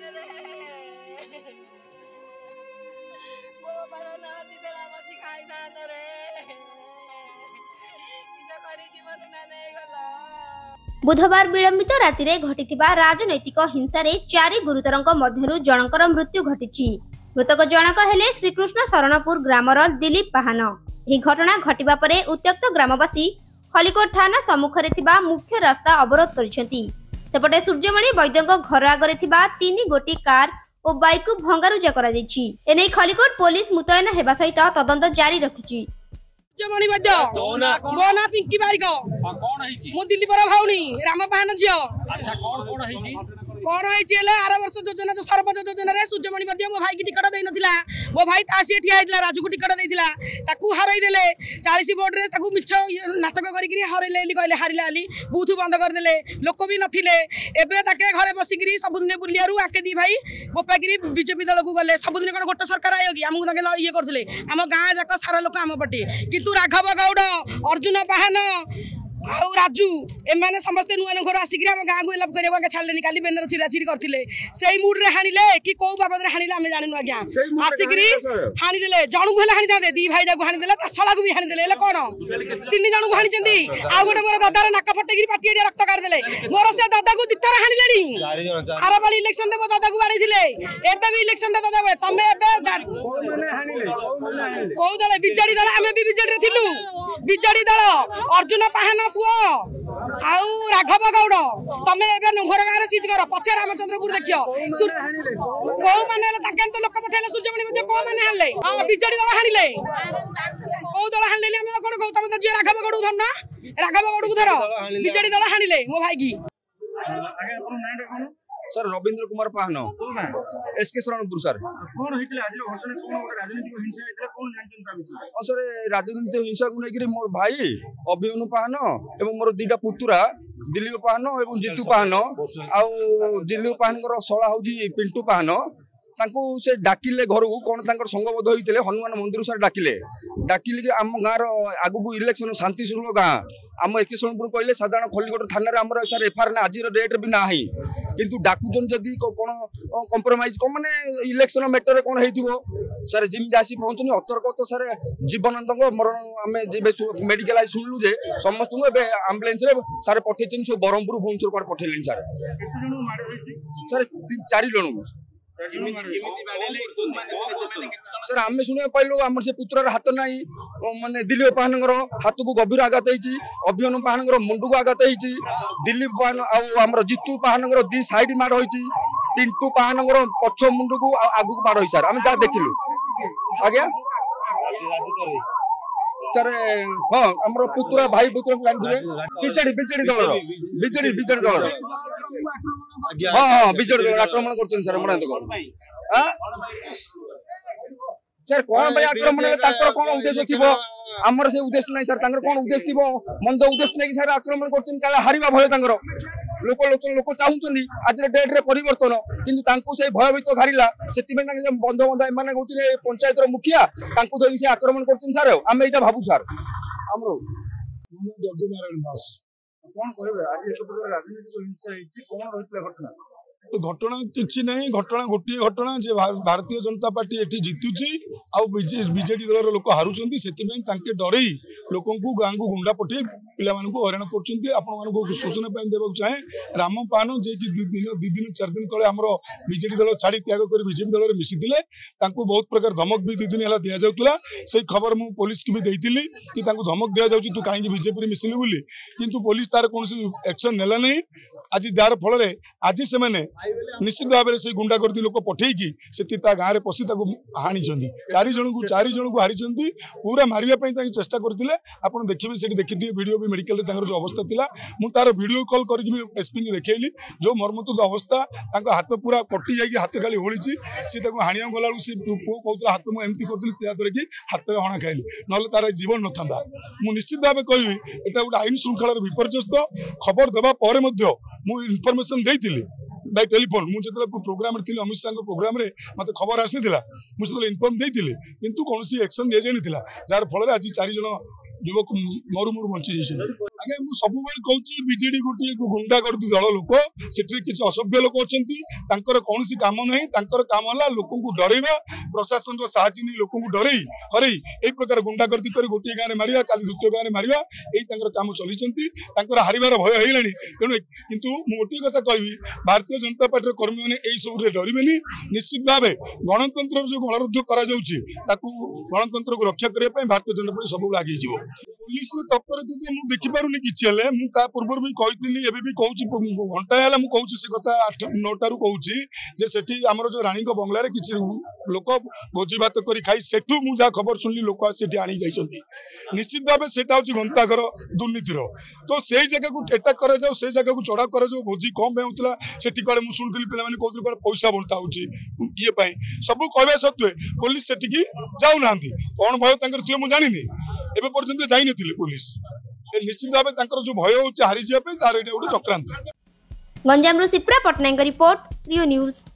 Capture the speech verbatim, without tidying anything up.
রে, বড় না দিতে বসি খাই না রে, কিসা করে জীবন না নেই গল। বুধবার বিলম্বিত রাতে ঘটিথিবা রাজনৈতিক হিংসার চারি গুরুতরঙ্ক মধ্যরু জনকর মৃত্যু ঘটিছি। মৃতক জনক হেলে শ্রীকৃষ্ণ শরণপুর গ্রামর দিলীপ পাহান। এই ঘটনা ঘটিবা পরে উত্ত্যক্ত গ্রামবাসী খলিকোট থানা সম্মুখে থিবা মুখ্য রাস্তা অবরোধ করেছেন। সেপটে সূর্যমণি বৈদ্যঙ্ক ঘর আগরে থিবা তিন গোটি কার ও বাইক ভঙ্গারুজা করা যাইছি। এনে খলিকোট পুলিশ মুতয়ন হেবা সহিত তদন্ত জারি রাখিছি। সূর্যমণি বৈদ্য মো না পিঙ্কি বারিক, মু দিলীপ বড় ভাউনি রাম পাহান ঝিও। আচ্ছা কোন কোন হইছি কোন হইছি এলে আরে বর্ষ যোজনা যে সর্বজ যোজনা রে সূর্যমণি বৈদ্য মো ভাই কি টিকট দেই নথিলা, মো ভাই তাসি ঠিয়া হইতলা রাজুকু টিকট দেইতলা, তাকু হারাই দেলে চালিশ ভোট রে, তাকু মিছ নাটক করি গরি হারাইলে এলি কইলে হারিলা আলি বুথ বন্ধ কর দেলে, লোক বি নথিলে। এবে তাকে ঘরে বসি গরি সবুদিনে বুলিয়ারু আকে দি ভাই গোপাগিরি বিজেপি দলকু গলে। সবুদিনে কোন গোটা সরকার আয়োগী আমগু তাকে ইয়ে করছলে, আম গাঁ যাক সারা লোক আম পটে, কিন্তু রাঘব গৌড়, অর্জুন পাহান ଆଉ ରାଜୁ ଏମାନେ ସମସ୍ତେ ନୂଆ ନୂଆ ଘର ଆସିକିରି ଆମ ଗାଁକୁ ଏଲାପ କରିବାକୁ ଆଜ୍ଞା ଛାଡ଼ିଲେନି। କାଲି ବେନର ଛିରାଛିରି କରିଥିଲେ, ସେଇ ମୁଡ଼ରେ ହାଣିଲେ କି କେଉଁ ବାବଦରେ ହାଣିଲେ ଆମେ ଜାଣିନୁ ଆଜ୍ଞା। ଆସିକିରି ହାଣିଦେଲେ, ଜଣଙ୍କୁ ହେଲେ ହାଣିଥାନ୍ତେ, ଦୁଇ ଭାଇଟାକୁ ହାଣିଦେଲେ, ତା ଶଳାକୁ ବି ହାଣିଦେଲେ, ହେଲେ କ'ଣ ତିନି ଜଣଙ୍କୁ ହାଣିଛନ୍ତି। ଆଉ ଗୋଟେ ମୋର ଦଦାର ନାକ ଫଟେଇକିରି ପାଟିଆଡ଼ିଆ ରକ୍ତ କାଢ଼ିଦେଲେ, ମୋର ସେ ଦଦାକୁ ଦୁଇଥର ହାଣିଲେଣି। ଆରପାଳି ଇଲେକ୍ସନରେ ମୋ ଦଦାକୁ ବାଡ଼େଇଥିଲେ, ଏବେ ବି ଇଲେକ୍ସନରେ ଦଦା ହୁଏ। ତମେ ଏବେ କେଉଁ ଦଳ? ବିଜେଡ଼ି ଦଳ, ଆମେ ବି ବିଜେଡ଼ିରେ ଥିଲୁ। ବିଜେଡ଼ି ଦଳ, ଅର୍ଜୁନ ପାହାନ ପୁଅ ଆଉ ରାଘବ ଗୌଡ଼, ତମେ ଏବେ ନୁଘର ଗାଁରେ ସିଜ୍ କର, ପଛେ ରାମଚନ୍ଦ୍ରପୁର ଦେଖିବ କୋଉମାନେ ହେଲେ। ତାଙ୍କେ ତ ଲୋକ ପଠେଇଲେ, ସୂର୍ଯ୍ୟମଣି ମଧ୍ୟ କୋଉମାନେ ହାଣିଲେ? ହଁ, ବିଜେଡି ଦଳ ହାଣିଲେ। କୋଉ ଦଳ ହାଣିଲେ ଆମେ କଣ କହୁ? ତମେ ତ ଯିଏ ରାଘବ ଗୌଡ଼କୁ ଧର ନା, ରାଘବ ଗୌଡ଼କୁ ଧର, ବିଜେଡି ଦଳ ହାଣିଲେ ମୋ ଭାଇକି। Sir Ravindra Kumar Pahan SK Sharanpur sir sir राजनीतिक हिंसा को लेकर मोर भाई अभिमन्यु पाहन एवं मोर दीटा पुतुरा दिलीप पाहन एवं जीतू पाहन आउ दिलीप पाहन शला हूँ पिंटू पाहन से डाकिले घर को कौन तर संगबद्ध होते हनुमान मंदिर सर डाकिले डाकिले आम गाँव रगक इलेक्शन शांति सुलभ गाँ आम एके शरणपुर कहले साधारण खलिकोट थाना आम सर एफआईआर ना आज रेट भी ना किंतु डाकुन जदि कौन कंप्रोमाइज कौन मैंने इलेक्शन मैटर कौन हो सर जमी आसी पहुँचनी अतर्क तो सर जीवनानंद मरण आम मेडिकल आज शुणलु जे समस्त आम्बुलांस सर पठे सब ब्रह्मपुर भुवनेश्वर कौन पठेले सर सर चार जन सर आम शुणा पाइलु आम से पुत्रार हाथ ना मानने दिलीप पाहन हाथ को गभीर आघात होती अभिमन्यु पाहन मुंड को आघात होती दिलीप पाहन आम जीतू पाहन दी साइड माड़ होती पिंटू पाहन पछ मुंड को आगु माड़ हो सर आम जहाँ देखिलु आज्ञा सर हाँ आम पुतुरा भाई पुतुरा बीजेडी बीजेडी दल बीजेडी बीजेडी दल हाँ हाँ बीजेडी दल आक्रमण कर सर कौन भाई आक्रमण कौन उद्देश्य थी आमर से उद्देश्य नहीं सर कौन उद्देश्य थी मंद उद्देश्य नहीं सर आक्रमण कर हारवा भय तर लोक लोक लोक चाहूँ आज डेट रे परिवर्तन किंतु से भयभीत हारा से बंध बंधा एम होते पंचायत मुखिया धरिक से आक्रमण कर सर आम ये भाव सर आम जगदी नारायण दास तो घटना किसी ना घटना गोटे घटना जे भारतीय जनता पार्टी ये जितुची बीजेडी दल लोक हारुंट से डर लोक गाँव को गुंडा पठे पे हईराण कर सूचना देवा चाहे राम पाहन जे कि दी दिन चार दिन तेज आमर बीजेडी दल छाड़ी त्याग कर बीजेपी दल में मिशीले बहुत प्रकार धमक भी दुदिन है दि जाऊला से खबर मुझे पुलिस को भी देती कि धमक दि जाऊँगी तू कहीं बीजेपी मिशिलु बोली कि पुलिस तार कौन एक्शन नेला नहीं आज जार फल आज से निश्चित भाव में से गुंडागर्दी लोक पठेकी से गाँव में पशि हाणी चार जन को चार जन को हारी पूरा मारे चेष्टा करते आपड़ देखिए से देखिए भिडियो भी मेडिकल जो अवस्था था मुझ तार भिडियो कल करके एसपी को देखली जो मर्मतुद अवस्था हाथ पूरा कटि जाकि हाथ खाली ओली सी हाणी गला पुओ कहला हाथ मुझे एमती कर हाथ में हणा खाइली ना तार जीवन न था निश्चित भाव में कहूँ यहाँ गोटे आईन श्रृंखलार विपर्यस्त खबर देवापर इनफर्मेसन देती बाय टेलीफोन मुझे प्रोग्राम थी अमित शाह प्रोग्राम मत खबर आसी मुझे इनफर्म देती कितु कौन एक्शन दि जाता जार फल आज चार जन যুবক মরুমুর বঞ্চিত। আগে মু সবুবেলে কৌছি বিজেডি গোটিয়ে গুন্ডা গর্দি দল লোক, সেটি কিছু অসভ্য লোক অনেক, তাঁর কৌশি কাম না, তাঁর কাম হল লোক ডরাইবা, প্রশাসনর সাহায্য নিয়ে লোক ডরাই হরাই এই প্রকার গুন্ডা গর্দি করে গোটিয়ে গাঁরে মারিবা, কালি দ্বিতীয় গাঁরে মারিবা, এই তাঁর কাম চলেছেন। তাঁর হারিবার ভয় হয়ে গেলে, তেমন কিন্তু মু গোটিয়ে কথা কবি, ভারতীয় জনতা পার্টির কর্মী মানে এইসবুরে ডরবেনি। নিশ্চিত ভাবে গণতন্ত্রের যে গণরুদ্ধ করা যাচ্ছে, তাকে গণতন্ত্রকে রক্ষা করা ভারতীয় জনতা পার্টি সবুজ আগেই যাব। পুলিশর তৎপরতা যে দেখিপারুনি কিছু হলে, মু তা পূর্বর বি কইতিলি, এবে বি কৌছি, ঘন্টায় হলে মু কৌছি সে কথা, নটারু কৌছি যে সেটি আমার যে রাণীঙ্ বংলার কিছু লোক ভোজি ভাত করে খাই, সেঠু মু যা খবর শুনলি লোক সেটি আনি যাই। নিশ্চিত ভাবে সেটা হচ্ছে ঘন্টাঘর দুর্নীতির। তো সেই জায়গাকে এটাক করা যাও, সেই জায়গাকে চড়া করা যাও। ভোজি কম হেউলা সেটি কুয়াড়ে মু শুনুলি, পিলামানে কৌতুল কুয়াড়ে পয়সা বন্টা হচ্ছে ইয়ে পাই, সবু কহা সত্ত্বে পুলিশ সেটিকি যাও না। কোন ভয় তাঁর থিয়ে মু জানিনি, এবে পর্যন্ত যাই নথিলে পুলিশ। নিশ্চিত ভাবে তাঁর যে ভয় হচ্ছে হারিযা, তার এটা গোটে চক্রান্ত। গঞ্জামরু সিপ্রা পট্টনায়কଙ୍କ রিপোর্ট, প্রিয় নিউজ।